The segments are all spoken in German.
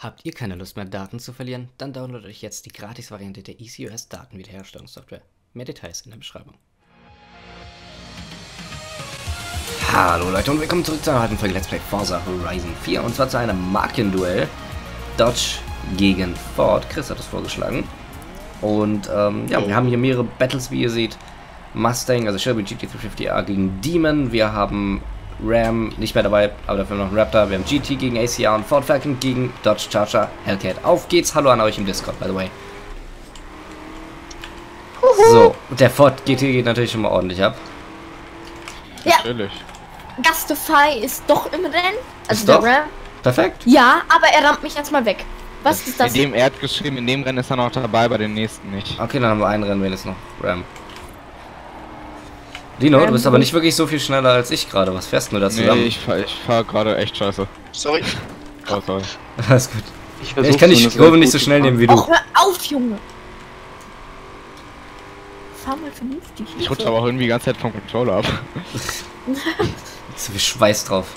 Habt ihr keine Lust mehr, Daten zu verlieren? Dann downloadet euch jetzt die Gratis-Variante der ECOS Datenwiederherstellungssoftware. Mehr Details in der Beschreibung. Hallo Leute und willkommen zurück zu einer heutigen Folge Let's Play Forza Horizon 4 und zwar zu einem Markenduell. Dodge gegen Ford. Chris hat es vorgeschlagen. Und ja, wir haben hier mehrere Battles, wie ihr seht. Mustang, also Shelby GT350A gegen Demon. Wir haben RAM nicht mehr dabei, aber dafür noch ein Raptor. Wir haben GT gegen ACR und Ford Falcon gegen Dodge Charger Hellcat. Auf geht's, hallo an euch im Discord, by the way. So, der Ford GT geht natürlich schon mal ordentlich ab. Ja, natürlich. Gastify ist doch im Rennen. Also ist der doch? RAM. Perfekt. Ja, aber er rammt mich jetzt mal weg. Was ist das? In dem Erdgeschrieben, in dem Rennen ist er noch dabei, bei den nächsten nicht. Okay, dann haben wir ein Rennen wenigstens noch. RAM. Dino, du bist aber nicht wirklich so viel schneller als ich gerade. Was fährst du da zusammen? Nee, ich fahr gerade echt scheiße. Sorry. Oh, sorry. Alles gut. Ich kann die Kurve nicht so schnell nehmen wie du. Hör auf, Junge! Fahr mal vernünftig. Ich rutsche aber auch irgendwie die ganze Zeit vom Controller ab. So viel Schweiß drauf.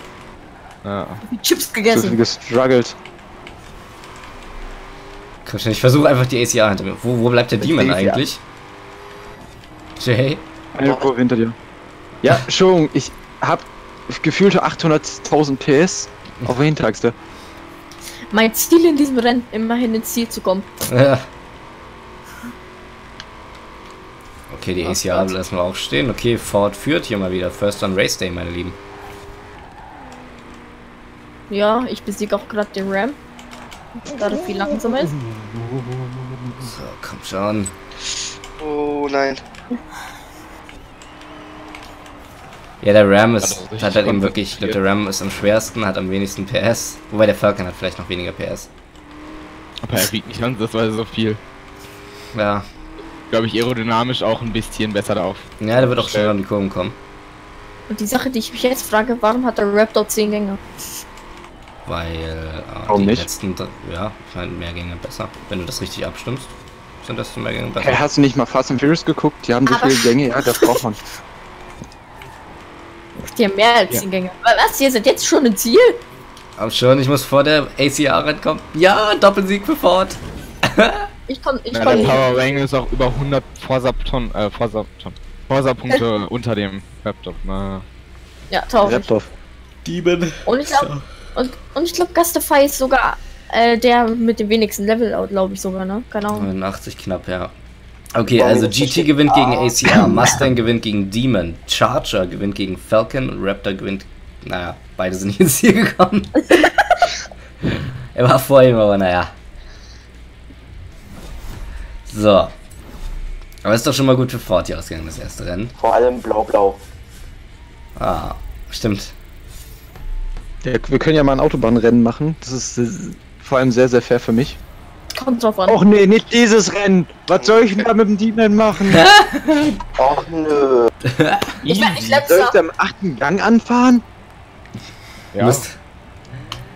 Ja. Wie Chips gegessen. So gestruggelt. Ich versuche einfach die ACR hinter mir. Wo bleibt der Demon eigentlich? Jay? Eine Kurve hinter dir. Ja, Entschuldigung, ich hab gefühlte 800.000 PS auf der Hinterachse. Mein Ziel in diesem Rennen, immerhin ins Ziel zu kommen. Ja. Okay, die ACR lassen wir aufstehen. Okay, Ford führt hier mal wieder. First on Race Day, meine Lieben. Ja, ich besiege auch gerade den RAM. Da das viel langsamer ist. So, komm schon. Oh nein. Ja, der RAM ist, hat halt eben wirklich, ich glaube, der RAM ist am schwersten, hat am wenigsten PS. Wobei der Falcon hat vielleicht noch weniger PS. Aber er wiegt nicht ansatzweise so viel. Ja. Glaube ich, aerodynamisch auch ein bisschen besser drauf. Ja, der wird auch schneller um die Kurven kommen. Und die Sache, die ich mich jetzt frage, warum hat der Raptor 10 Gänge? Weil die nicht? Letzten, ja, ich meine, mehr Gänge besser. Wenn du das richtig abstimmst, sind das mehr Gänge besser. Hey, hast du nicht mal Fast and Furious geguckt? Die haben so viele Gänge, ja, das braucht man. Die haben mehr als 10 Gänge. Was? Ihr seid jetzt schon im Ziel? Aber schon, ich muss vor der ACR rankommen. Ja, Doppelsieg für Ford. ich komm nicht. Der Power Rangle ist auch über 100 Forza-Punkte unter dem Laptop. Na. Ja, 1000. Dieben. Und ich glaube, Gastify ist sogar der mit dem wenigsten Level, glaube ich sogar, ne? Keine Ahnung. 89 knapp, ja. Okay, also GT gewinnt gegen ACR, Mustang gewinnt gegen Demon, Charger gewinnt gegen Falcon, Raptor gewinnt... Naja, beide sind ins Ziel gekommen. Er war vor ihm, aber naja. So. Aber ist doch schon mal gut für Ford hier ausgegangen, das erste Rennen. Vor allem blau-blau. Ah, stimmt. Ja, wir können ja mal ein Autobahnrennen machen. Das ist vor allem sehr, sehr fair für mich. Kommt drauf an. Och nee, nicht dieses Rennen! Was soll ich denn da mit dem Demon machen? Och nö. Ich soll ich am 8. Gang anfahren? Ja.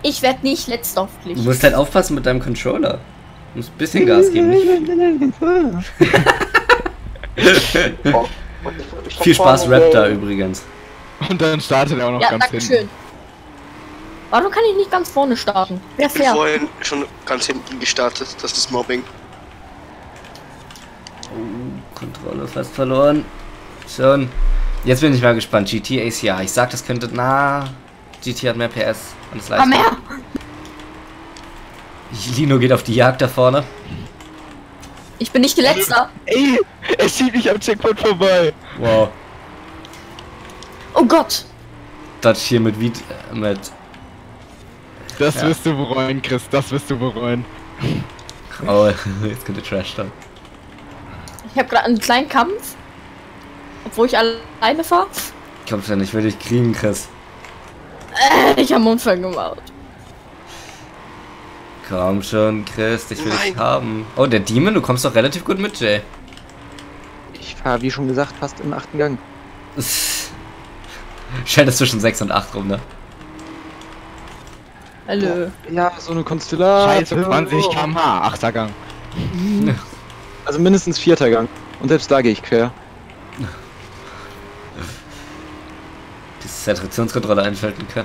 Ich werd nicht letzter auf Pflicht. Du musst halt aufpassen mit deinem Controller. Du musst ein bisschen Gas geben. Viel Spaß, Raptor übrigens. Und dann startet er auch noch ganz hinten. Schön. Warum kann ich nicht ganz vorne starten? Ich bin vorhin schon ganz hinten gestartet, das ist Mobbing. Oh, Kontrolle fast verloren. Schon. Jetzt bin ich mal gespannt. GT, ACR. Ich sag, das könnte... Na, GT hat mehr PS und ist leichter. Mehr! Lino geht auf die Jagd da vorne. Ich bin nicht die Letzte. Ey, er zieht mich am Checkpoint vorbei. Wow. Oh Gott. Das hier mit... Das wirst du bereuen, Chris, das wirst du bereuen. Oh, jetzt könnte Trash dann. Ich habe gerade einen kleinen Kampf. Obwohl ich alleine fahre. Komm schon, ich will dich kriegen, Chris. Ich habe einen Unfall gemacht. Komm schon, Chris, ich will dich haben. Oh, der Demon, du kommst doch relativ gut mit, Jay. Ich fahre, wie schon gesagt, fast im 8. Gang. Schaltest zwischen 6 und 8 rum, ne? Hallo. Ja, so eine Konstellation. Scheiße, 20 km/h, 8. Gang. Also mindestens 4. Gang. Und selbst da gehe ich quer. Bis es der Traktionskontrolle einschalten kann.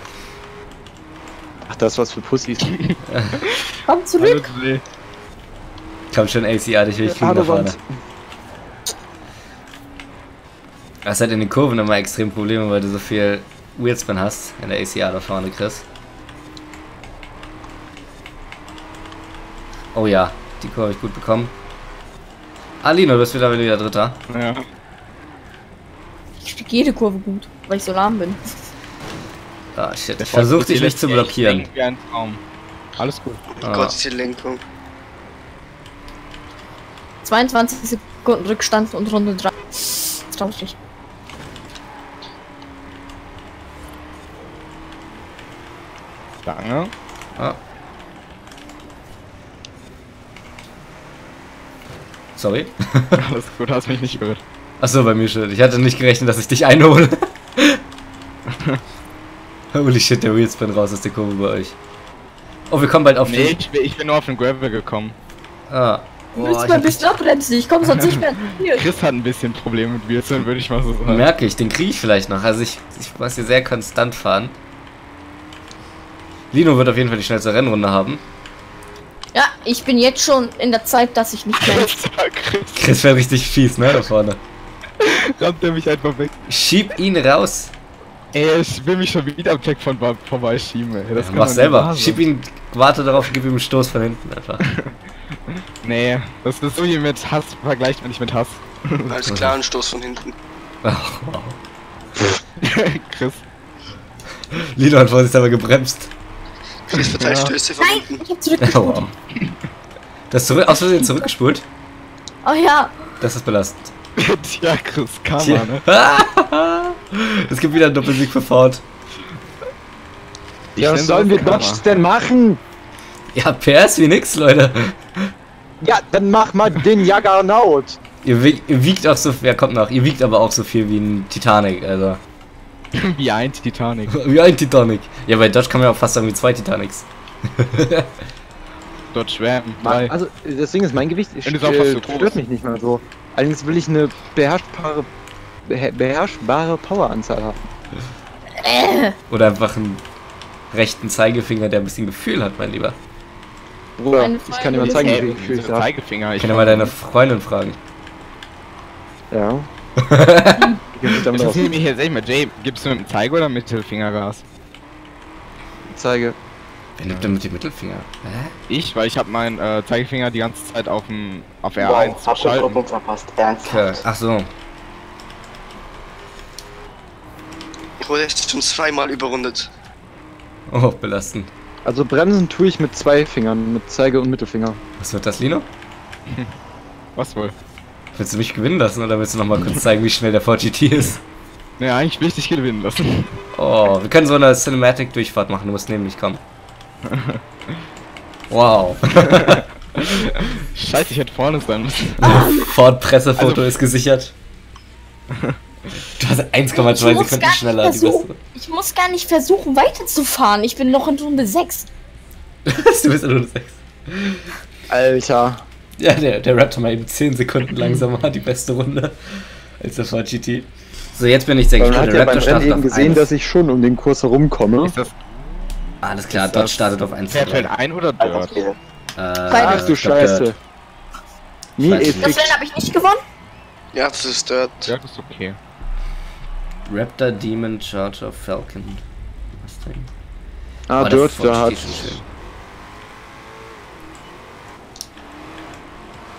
Ach, Das was für Pussys. Komm zurück! Hallo, komm schon, ACR, dich will ich fliegen da vorne. Das ist halt in den Kurven immer extrem Probleme, weil du so viel Wheelspin hast in der ACR da vorne, Chris. Oh ja, die Kurve habe ich gut bekommen. Alino, du bist wieder Dritter. Ja. Ich krieg jede Kurve gut, weil ich so lahm bin. Ah, shit. Ich versuche dich nicht zu blockieren. Wie ein Traum. Alles gut. Oh Gott, die Lenkung. 22 Sekunden Rückstand und Runde 3. Traurig. Lange. Ah. Sorry. Alles gut, hast mich nicht gehört. Achso, bei mir schon. Ich hatte nicht gerechnet, dass ich dich einhole. Holy shit, der Wheelspin raus aus der Kurve bei euch. Oh, wir kommen bald auf den... Nee, ich bin nur auf den Gravel gekommen. Ah. Oh, willst du mal ein bisschen abbremsen? Ich komme sonst nicht mehr. Chris hat ein bisschen Probleme mit Wheelspin, würde ich mal so sagen. Merke ich, den kriege ich vielleicht noch. Also ich muss hier sehr konstant fahren. Lino wird auf jeden Fall die schnellste Rennrunde haben. Ja, ich bin jetzt schon in der Zeit, dass ich nicht mehr... Chris wäre richtig fies, ne, da vorne. Rammt er mich einfach weg. Schieb ihn raus. Ey, ich will mich schon wieder am Check von vorbeischieben, ey. Das ja, mach selber. Schieb ihn, warte darauf, gib ihm einen Stoß von hinten einfach. Nee, das ist so wie mit Hass, vergleicht man nicht mit Hass. Alles klar, ein Stoß von hinten. Ach, wow. Chris. Lino hat vor sich aber gebremst. Chris verteilt Stöße von hinten. Nein, ich hab zurückgespult. Oh, wow. Das ist aus Versehen zurückgespult? Oh ja. Das ist belastend. Tja, Chris, Karma, ne? Es gibt wieder einen Doppelsieg für Ford. Ja, was sollen wir Dodge denn machen? Ja, PS wie nix, Leute. Ja, dann mach mal den Juggernaut. Ihr wiegt auch so viel, ja, kommt noch, ihr wiegt aber auch so viel wie ein Titanic, also. Wie ein Titanic. Wie ein Titanic. Ja, bei Dodge kann man ja auch fast sagen wie zwei Titanics. Dodge RAM. Also, das Ding ist, mein Gewicht stört mich nicht mehr so. Allerdings will ich eine beherrschbare Poweranzahl haben. Oder einfach einen rechten Zeigefinger, der ein bisschen Gefühl hat, mein Lieber. Bruder, ich kann dir mal zeigen, wie viel Gefühl ich habe. Ich kann ja mal deine Freundin fragen. Ja. Ich interessiere mich jetzt echt mal, Jay, gibst du mit dem Zeige oder Mittelfinger Gas? Zeige. Wer nimmt denn mit dem Mittelfinger? Hä? Ich, weil ich habe meinen Zeigefinger die ganze Zeit auf R1 geschaltet. Okay. Ach so. Ich wurde echt schon zweimal überrundet. Oh, belastend. Also bremsen tue ich mit zwei Fingern, mit Zeige und Mittelfinger. Was wird das, Lino? Was wohl? Willst du mich gewinnen lassen oder willst du nochmal kurz zeigen, wie schnell der Ford GT ist? Naja, eigentlich will ich dich gewinnen lassen. Oh, wir können so eine Cinematic-Durchfahrt machen, du musst neben mich kommen. Wow. Scheiße, ich hätte vorne sein müssen. Ford Pressefoto ist gesichert. Du hast 1,2 Sekunden schneller als die beste. Ich muss gar nicht versuchen weiterzufahren. Ich bin noch in Runde 6. Du bist in Runde 6. Alter. Ja, der Raptor mal eben 10 Sekunden langsamer die beste Runde als der Ford GT. So, jetzt bin ich sehr gespannt. Man hat ja beim Rennen eben gesehen, dass ich schon um den Kurs herumkomme. Alles klar, Dodge startet auf 1. Fällt ein oder Dirt? Ach du Scheiße. Nie effektiv. Das Rennen habe ich nicht gewonnen? Ja, das ist Dirt. Ja, das ist okay. Raptor, Demon, Charger, Falcon. Mustang. Ah, Dirt, da hat.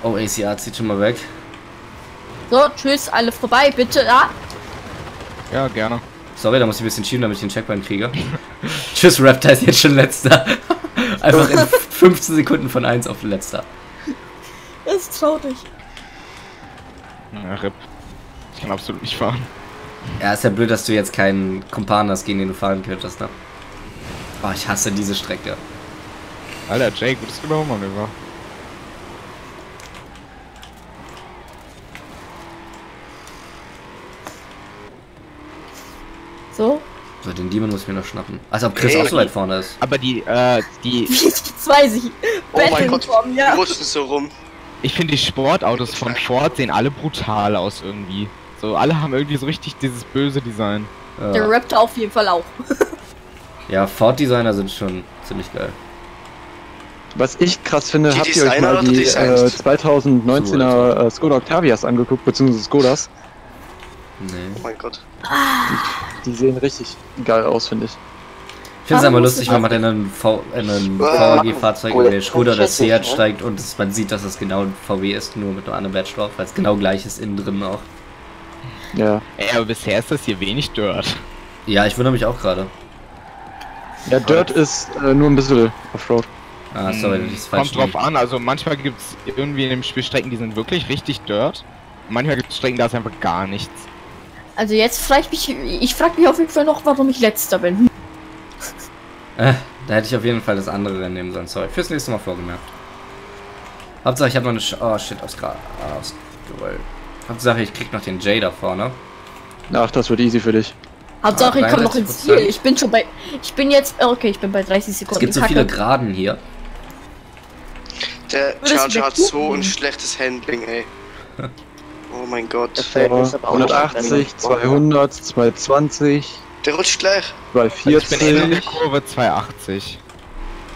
Oh, ACR zieht schon mal weg. So, tschüss, alle vorbei, bitte. Ah. Ja, gerne. Sorry, da muss ich ein bisschen schieben, damit ich den Checkpoint kriege. Tschüss, Raptor ist jetzt schon letzter. Einfach in 15 Sekunden von 1 auf letzter. Das ist traurig. Ja, RIP. Ich kann absolut nicht fahren. Ja, ist ja blöd, dass du jetzt keinen Kumpan hast, gegen den du fahren könntest, ne? Oh, ich hasse diese Strecke. Alter, Jake, gutes Überholmanöver. So, den Demon muss ich mir noch schnappen. Also ob Chris auch so weit vorne ist. Aber die zwei sich betteln vom, ja. Die rutschen so rum. Ich finde, die Sportautos von Ford sehen alle brutal aus irgendwie. So, alle haben irgendwie so richtig dieses böse Design. Der Raptor auf jeden Fall auch. Ja, Ford-Designer sind schon ziemlich geil. Was ich krass finde, habt ihr euch mal die 2019er Skoda Octavias angeguckt, beziehungsweise Skodas? Nee. Oh mein Gott. Die sehen richtig geil aus, finde ich. Ich finde es immer lustig, wenn man in einem VAG-Fahrzeug über den Skoda oder Seat steigt und man sieht, dass es genau ein VW ist, nur mit einem anderen Badge drauf, weil es genau gleich ist innen drin auch. Ja. Ey, aber bisher ist das hier wenig Dirt. Ja, ich wundere mich auch gerade. Ja, Dirt ist nur ein bisschen Offroad. Ah, sorry, das ist falsch. Kommt drauf an, also manchmal gibt es irgendwie in dem Spiel Strecken, die sind wirklich richtig Dirt. Manchmal gibt es Strecken, da ist einfach gar nichts. Also jetzt ich frage mich auf jeden Fall noch, warum ich letzter bin. Da hätte ich auf jeden Fall das andere Rennen nehmen sollen, sorry. Fürs nächste Mal vorgemerkt. Hauptsache ich habe noch eine oh shit, ausgerollt. Hauptsache ich krieg noch den Jay da vorne. Ach, das wird easy für dich. Hauptsache ich komme noch ins Ziel. Ich bin schon bei... Ich bin jetzt... Okay, ich bin bei 30 Sekunden. Es gibt so viele Geraden hier. Der Charger hat so ein schlechtes Handling, ey. Oh mein Gott. Der 180, 200, 220. Der rutscht gleich. 240. Ich bin in der Kurve 280.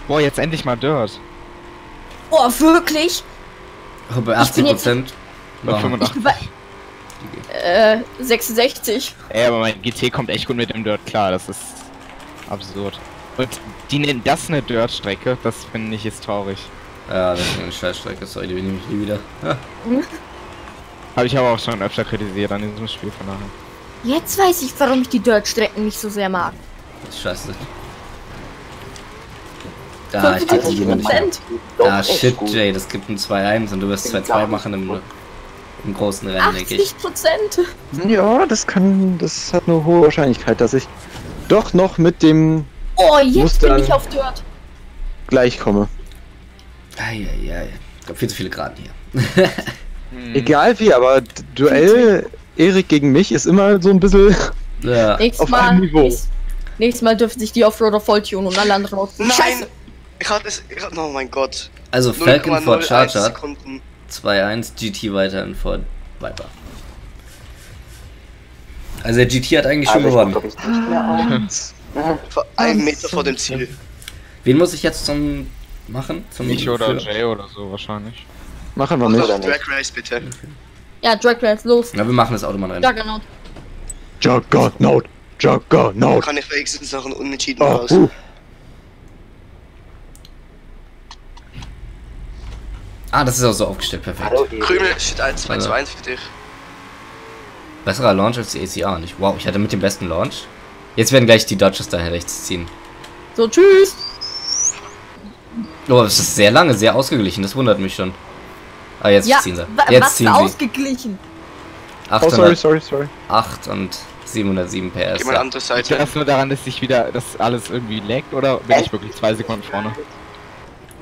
Boah, jetzt endlich mal Dirt. Oh, wirklich? Oh, bei 80%. Bei 85. 66. Ey, aber mein GT kommt echt gut mit dem Dirt klar, das ist absurd. Und die nennen das eine Dirt-Strecke, das finde ich jetzt traurig. Ja, das ist eine Scheißstrecke, sorry, die nehme ich nie wieder. Habe ich aber auch schon öfter kritisiert an diesem Spiel von daher. Jetzt weiß ich, warum ich die Dirt-Strecken nicht so sehr mag. Das ist scheiße. Da, ich dachte, da, shit, Jay, das gibt ein 2-1 und du wirst 2-2 machen im großen Rennen, denke ich. 80%! Ja, das kann... Das hat eine hohe Wahrscheinlichkeit, dass ich doch noch mit dem... Oh, jetzt Mustang bin ich auf Dirt! ...gleich komme. Eieiei. Ich glaube, viel zu viele Geraden hier. Egal wie, aber Duell Erik gegen mich ist immer so ein bisschen... Ja. Nächstes Mal dürfen sich die Offroader volltunen und alle anderen auf... Nein! Scheiße. Ich hatte es... Oh mein Gott. Also Falcon vor Charger. 2-1, GT weiterhin vor Viper. Also der GT hat eigentlich schon gewonnen. Vor einem Meter vor dem Ziel. Wen muss ich jetzt zum machen? Zum ich oder Jay oder so wahrscheinlich. Machen wir nicht. Drag Race bitte. Okay. Ja, Drag Race, los. Ja, wir machen das Auto mal rein. Juggernaut. Juggernaut. Juggernaut. Kann ich wenigstens noch einen Unentschieden raus. Ah, das ist auch so aufgestellt, perfekt. Krümel, shit, 1-2-2-1 für dich. Besserer Launch als die ACR, nicht? Wow, ich hatte mit dem besten Launch. Jetzt werden gleich die Dodges daher rechts ziehen. So, tschüss! Oh, das ist sehr lange, sehr ausgeglichen, das wundert mich schon. Ah, jetzt ja, ziehen sie. Jetzt ziehen sie. Ausgeglichen? 800, oh, sorry. 8 und 707 PS. Geh mal andere Seite. Ich nur daran, dass ich wieder, dass alles irgendwie laggt, oder bin ich wirklich 2 Sekunden vorne?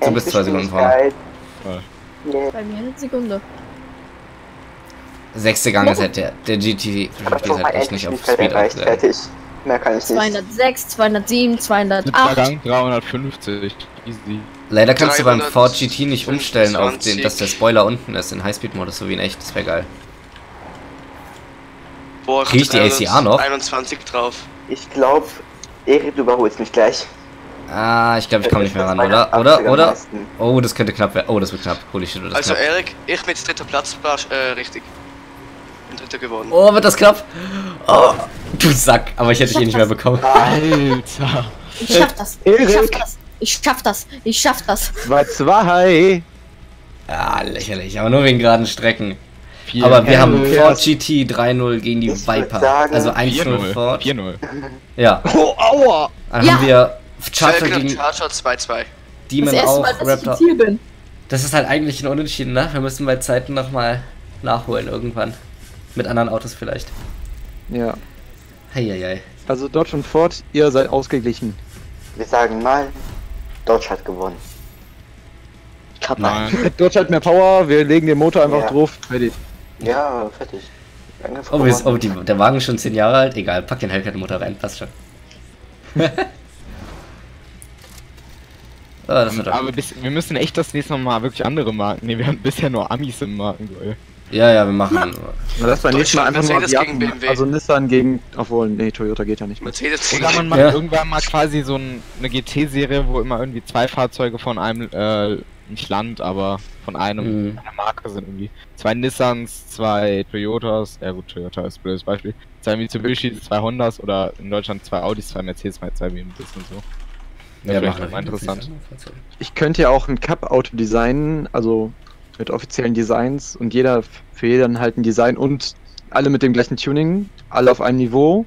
Du bist 2 Sekunden vorne. Nee. Bei mir eine Sekunde. 6. Gang ist halt der GT. Aber schon mal echt nicht auf Speed fertig. Mehr kann ich nicht. 206, 207, 208. 7. Gang 350. Easy. Leider kannst du beim Ford GT nicht umstellen, auf den, dass der Spoiler unten ist in Highspeed-Modus, so wie in echt. Das wäre geil. Boah, krieg ich die ACR noch? 21 drauf. Ich glaube, Erik, du überholst mich gleich. Ah, ich glaube, ich komme nicht mehr ran, oder? Oh, das könnte knapp werden. Oh, das wird knapp. Holy shit, das also, Erik, ich mit 3. Platz, richtig. Bin 3. geworden. Oh, wird das knapp? Oh, du Sack. Aber ich hätte dich eh nicht mehr bekommen. Alter. Ich schaff das. Ich schaff das. 2-2. Ah, lächerlich. Aber nur wegen geraden Strecken. Aber wir haben Ford GT 3-0 gegen die Viper. Also 1-0 Ford. 4-0. Ja. Oh, aua. Dann haben wir... Charger gegen Charger 2-2. Demon auch, Raptor. Das ist halt eigentlich ein Unentschieden, ne? Wir müssen bei Zeiten nochmal nachholen irgendwann. Mit anderen Autos vielleicht. Ja. Heieiei. Also Dodge und Ford, ihr seid ausgeglichen. Wir sagen mal, Dodge hat gewonnen. Nein. Dodge hat mehr Power, wir legen den Motor einfach drauf. Fertig. Ja, fertig. Oh, der Wagen ist schon 10 Jahre alt? Egal, pack den Hellcat-Motor rein, passt schon. Oh, das aber wir müssen echt das nächste Mal wirklich andere Marken nehmen. Wir haben bisher nur Amis im Marken, Ja, ja, wir machen. Na, das war nächstes Mal einfach Mercedes nur gegen BMW. Also Nissan gegen, obwohl, nee, Toyota geht ja nicht mehr. Mercedes gegen BMW. Oder man macht irgendwann mal quasi so eine GT-Serie, wo immer irgendwie zwei Fahrzeuge von einem, nicht Land, aber von einem, einer Marke sind irgendwie. Zwei Nissans, zwei Toyotas, ja gut, Toyota ist ein blödes Beispiel. Zwei Mitsubishi, zwei Hondas oder in Deutschland zwei Audis, zwei Mercedes, zwei BMWs und so. Ja, das wäre interessant. Ich könnte ja auch ein Cup-Auto designen, also mit offiziellen Designs und jeder für jeden halt ein Design und alle mit dem gleichen Tuning, alle auf einem Niveau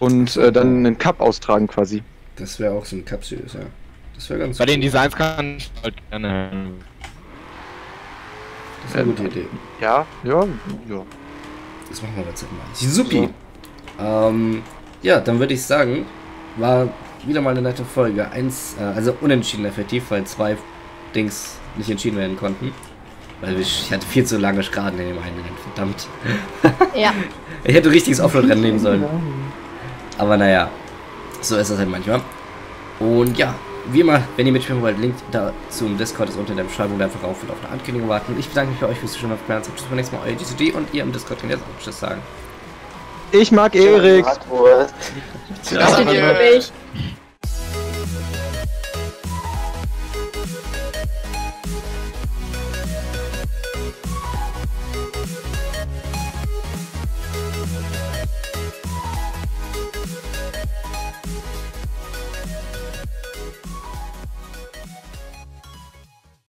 und dann einen Cup austragen quasi. Das wäre auch so ein Cup-Series, ja. Das wäre ganz Bei cool. den Designs kann ich halt gerne. Das ist eine gute Idee. Ja, ja, ja. Das machen wir jetzt mal. Supi! So. Ja, dann würde ich sagen, war wieder mal eine nette Folge. Also unentschieden effektiv, weil zwei Dings nicht entschieden werden konnten. Weil ich hatte viel zu lange Schraden in dem einen Rennen, verdammt. Ja. Ich hätte richtiges Offroad-Rennen nehmen sollen. Aber naja, so ist das halt manchmal. Und ja, wie immer, wenn ihr mitspielen wollt, Link dazu im Discord ist unter in der Beschreibung, einfach auf und auf eine Ankündigung warten. Ich bedanke mich bei euch fürs Zuschauen. Tschüss, beim nächsten Mal, euer GCG und ihr im Discord könnt jetzt auch Tschüss sagen. Ich mag Erik. Tschüss.